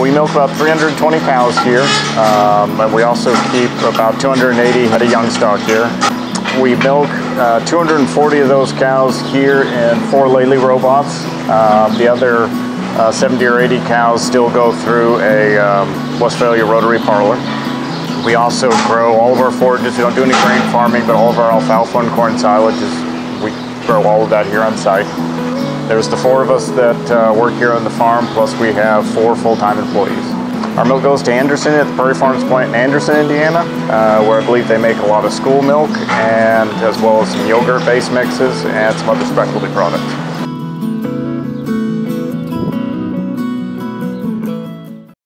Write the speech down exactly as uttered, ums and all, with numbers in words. We milk about three hundred twenty cows here, um, and we also keep about two hundred eighty head of young stock here. We milk uh, two hundred forty of those cows here in four Lely robots. Uh, the other uh, seventy or eighty cows still go through a um, Westfalia rotary parlor. We also grow all of our forages. We don't do any grain farming, but all of our alfalfa and corn silage, we grow all of that here on site. There's the four of us that uh, work here on the farm, plus we have four full-time employees. Our milk goes to Anderson at the Prairie Farms plant in Anderson, Indiana, uh, where I believe they make a lot of school milk, and as well as some yogurt-based mixes and some other specialty products.